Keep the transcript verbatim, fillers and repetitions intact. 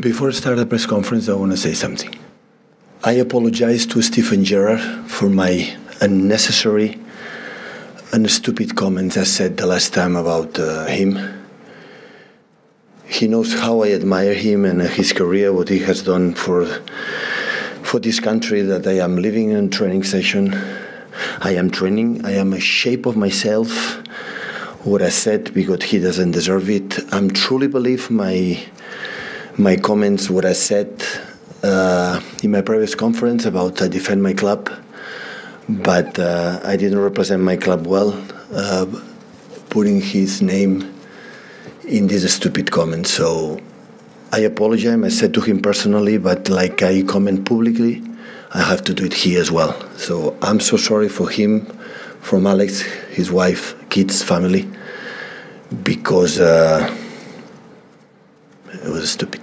Before I start the press conference, I want to say something. I apologize to Steven Gerrard for my unnecessary and stupid comments I said the last time about uh, him. He knows how I admire him and his career, what he has done for, for this country that I am living in training session. I am training, I am a shape of myself, what I said, because he doesn't deserve it. I truly believe my... my comments, what I said uh, in my previous conference about I defend my club, but uh, I didn't represent my club well, uh, putting his name in this stupid comment. So I apologize. I said to him personally, but like I comment publicly, I have to do it here as well. So I'm so sorry for him, from Alex, his wife, kids, family, because uh, it was stupid.